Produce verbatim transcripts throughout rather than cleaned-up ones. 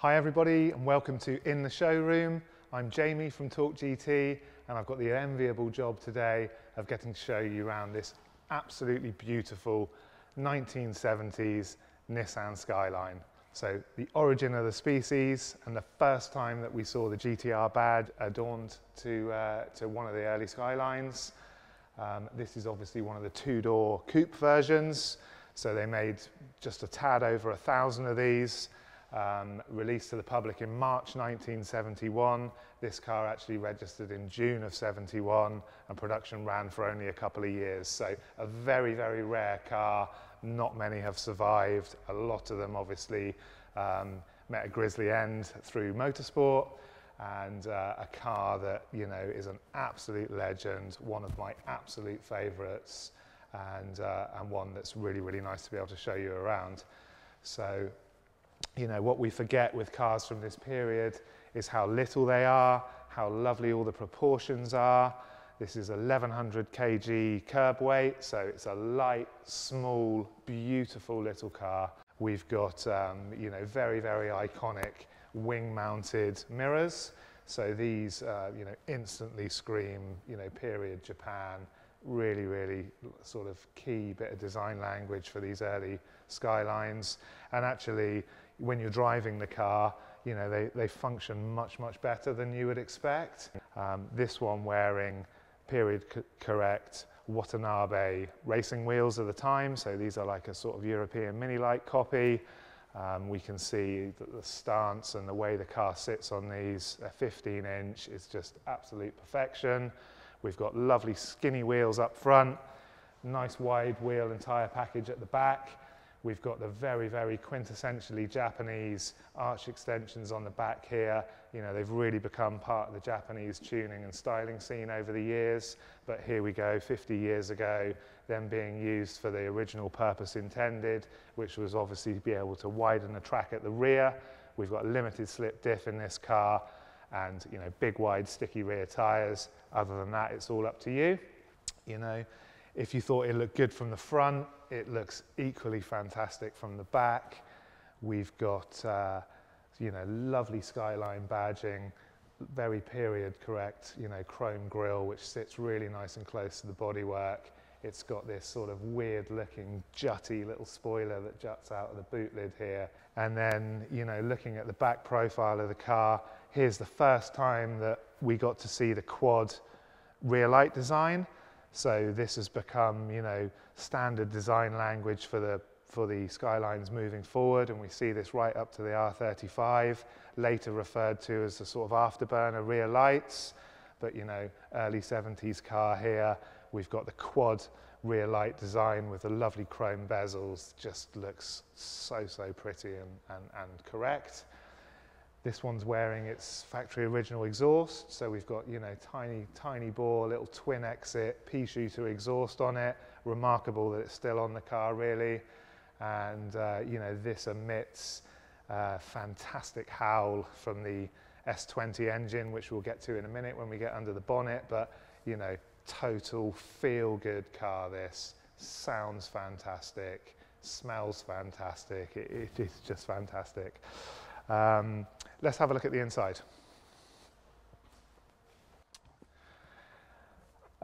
Hi everybody and welcome to In the Showroom. I'm Jamie from Talk G T and I've got the enviable job today of getting to show you around this absolutely beautiful nineteen seventies Nissan Skyline. So the origin of the species and the first time that we saw the G T R badge adorned to, uh, to one of the early Skylines. Um, this is obviously one of the two-door coupe versions. So they made just a tad over a thousand of these. Um, released to the public in March nineteen seventy-one. This car actually registered in June of seventy-one and production ran for only a couple of years. So a very, very rare car. Not many have survived. A lot of them obviously um, met a grisly end through motorsport, and uh, a car that, you know, is an absolute legend, one of my absolute favorites, and, uh, and one that's really, really nice to be able to show you around. So, you know, what we forget with cars from this period is how little they are, how lovely all the proportions are. This is eleven hundred kilogram curb weight, so it's a light, small, beautiful little car. We've got, um, you know, very, very iconic wing-mounted mirrors. So these, uh, you know, instantly scream, you know, period Japan. Really, really sort of key bit of design language for these early Skylines. And actually, when you're driving the car, you know, they, they function much, much better than you would expect. Um, this one wearing period correct Watanabe racing wheels at the time. So these are like a sort of European mini-light copy. Um, we can see that the stance and the way the car sits on these, a fifteen inch is just absolute perfection. We've got lovely skinny wheels up front, nice wide wheel and tyre package at the back. We've got the very, very quintessentially Japanese arch extensions on the back here. You know, they've really become part of the Japanese tuning and styling scene over the years. But here we go, fifty years ago, them being used for the original purpose intended, which was obviously to be able to widen the track at the rear. We've got a limited slip diff in this car, and, you know, big wide sticky rear tyres. Other than that, it's all up to you. You know, if you thought it looked good from the front, it looks equally fantastic from the back. We've got, uh, you know, lovely Skyline badging, very period correct, you know, chrome grille, which sits really nice and close to the bodywork. It's got this sort of weird looking jutty little spoiler that juts out of the boot lid here. And then, you know, looking at the back profile of the car, here's the first time that we got to see the quad rear light design. So this has become, you know, standard design language for the, for the Skylines moving forward. And we see this right up to the R thirty-five, later referred to as the sort of afterburner rear lights. But, you know, early seventies car here. We've got the quad rear light design with the lovely chrome bezels. Just looks so, so pretty and, and, and correct. This one's wearing its factory original exhaust. So we've got, you know, tiny, tiny bore, little twin exit, pea shooter exhaust on it. Remarkable that it's still on the car, really. And, uh, you know, this emits a fantastic howl from the S twenty engine, which we'll get to in a minute when we get under the bonnet. But, you know, total feel-good car, this. Sounds fantastic. Smells fantastic. It, it is just fantastic. Um, let's have a look at the inside.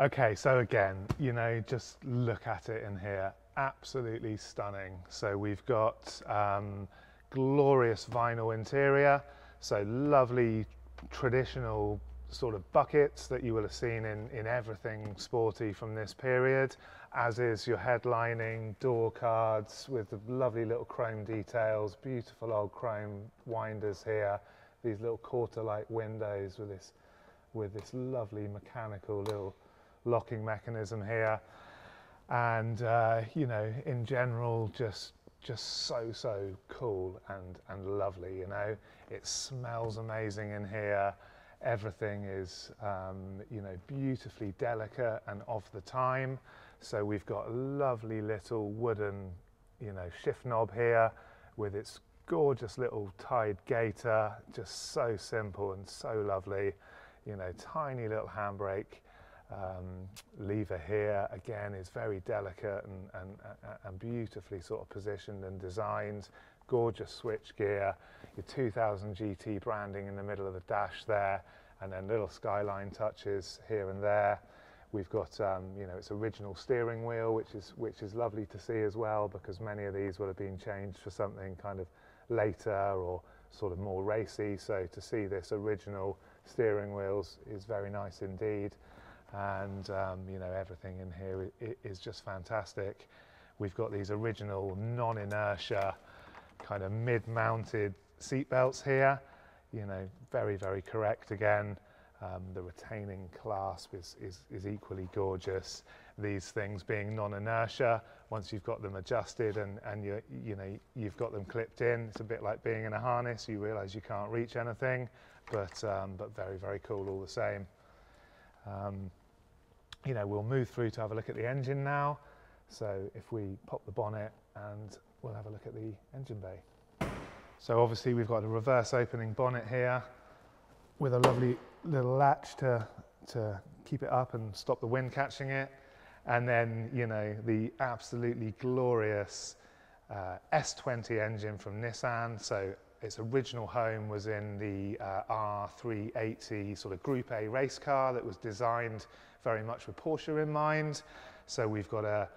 Okay, so again, you know, just look at it in here. Absolutely stunning. So we've got um, glorious vinyl interior. So lovely traditional sort of buckets that you will have seen in, in everything sporty from this period, as is your headlining, door cards with the lovely little chrome details, beautiful old chrome winders here, these little quarter-light windows with this, with this lovely mechanical little locking mechanism here. And, uh, you know, in general, just just so, so cool and, and lovely, you know. It smells amazing in here. Everything is, um, you know, beautifully delicate and of the time. So we've got a lovely little wooden, you know, shift knob here with its gorgeous little tied gaiter. Just so simple and so lovely. You know, tiny little handbrake um, lever here. Again, is very delicate and, and, and beautifully sort of positioned and designed. gorgeous switch gear, your two thousand G T branding in the middle of the dash there, and then little Skyline touches here and there. We've got, um, you know, its original steering wheel, which is which is lovely to see as well, because many of these will have been changed for something kind of later or sort of more racy. So to see this original steering wheels is very nice indeed. And um, you know, everything in here is just fantastic. We've got these original non-inertia kind of mid-mounted seat belts here. You know, very, very correct again. Um, the retaining clasp is, is, is equally gorgeous. These things being non-inertia, once you've got them adjusted and, and you, you know, you've got them clipped in, it's a bit like being in a harness. You realise you can't reach anything, but, um, but very, very cool all the same. Um, you know, we'll move through to have a look at the engine now. So if we pop the bonnet and we'll have a look at the engine bay. So obviously we've got a reverse opening bonnet here with a lovely little latch to, to keep it up and stop the wind catching it. And then, you know, the absolutely glorious uh, S twenty engine from Nissan. So its original home was in the uh, R three eighty sort of Group A race car that was designed very much with Porsche in mind. So we've got a,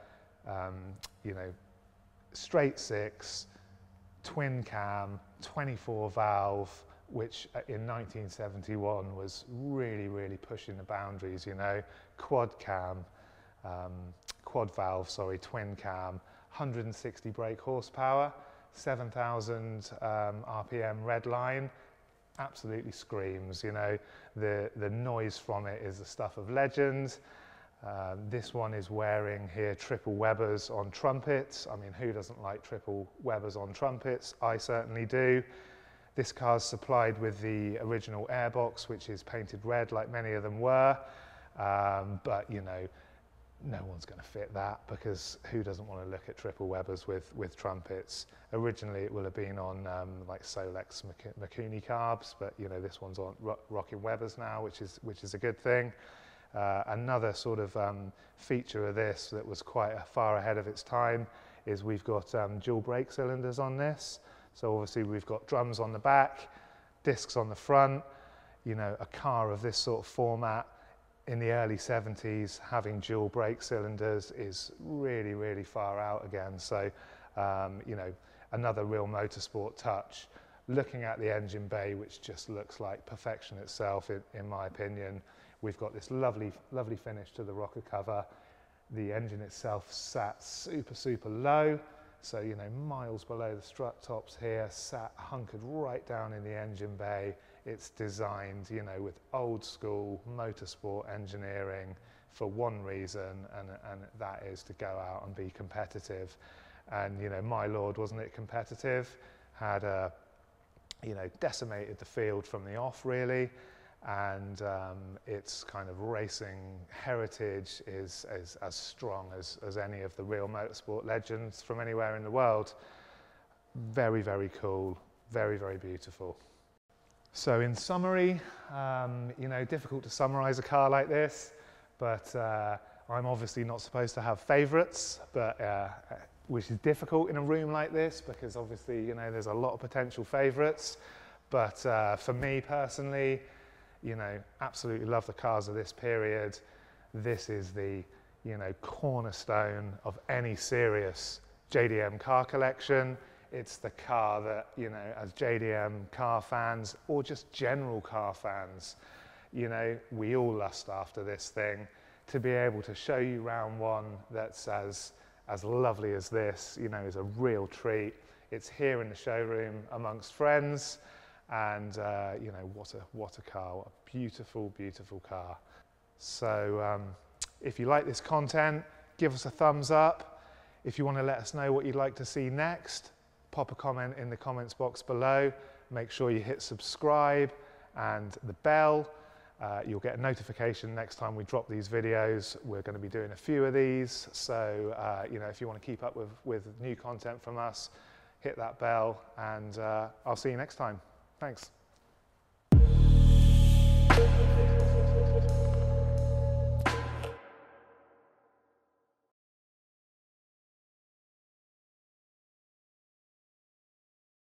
um, you know, straight six, twin cam, twenty-four valve, which in nineteen seventy-one was really, really pushing the boundaries, you know, quad cam, um, quad valve, sorry, twin cam, one hundred sixty brake horsepower, seven thousand um, R P M red line, absolutely screams, you know, the, the noise from it is the stuff of legends. Uh, this one is wearing here triple Webers on trumpets. I mean, who doesn't like triple Webers on trumpets? I certainly do. This car's supplied with the original airbox, which is painted red like many of them were, um, but you know, no one's going to fit that, because who doesn't want to look at triple Webers with, with trumpets? Originally it will have been on um, like Solex Makuni carbs, but you know, this one's on Ro Rockin' Webers now, which is, which is a good thing. Uh, another sort of um, feature of this that was quite far ahead of its time is we've got um, dual brake cylinders on this. So obviously we've got drums on the back, discs on the front. You know, a car of this sort of format in the early seventies, having dual brake cylinders is really, really far out again. So, um, you know, another real motorsport touch. Looking at the engine bay, which just looks like perfection itself, in, in my opinion. We've got this lovely, lovely finish to the rocker cover. The engine itself sat super, super low. So, you know, miles below the strut tops here, sat hunkered right down in the engine bay. It's designed, you know, with old school motorsport engineering for one reason, and, and that is to go out and be competitive. And, you know, my lord, wasn't it competitive? Had, a, you know, decimated the field from the off, really. And um, its kind of racing heritage is, is as strong as, as any of the real motorsport legends from anywhere in the world. Very, very cool, very, very beautiful. So in summary, um, you know, difficult to summarise a car like this, but uh, I'm obviously not supposed to have favourites, but uh, which is difficult in a room like this, because obviously, you know, there's a lot of potential favourites. But uh, for me personally, you know, absolutely love the cars of this period. This is the, you know, cornerstone of any serious J D M car collection. It's the car that, you know, as J D M car fans, or just general car fans, you know, we all lust after this thing. To be able to show you round one that's as, as lovely as this, you know, is a real treat. It's here in the showroom amongst friends. And uh, you know, what a what a car, what a beautiful, beautiful car. So um, if you like this content, give us a thumbs up. If you want to let us know what you'd like to see next, pop a comment in the comments box below. Make sure you hit subscribe and the bell. Uh, you'll get a notification next time we drop these videos. We're going to be doing a few of these, so uh, you know, if you want to keep up with with new content from us, hit that bell, and uh, I'll see you next time. Thanks.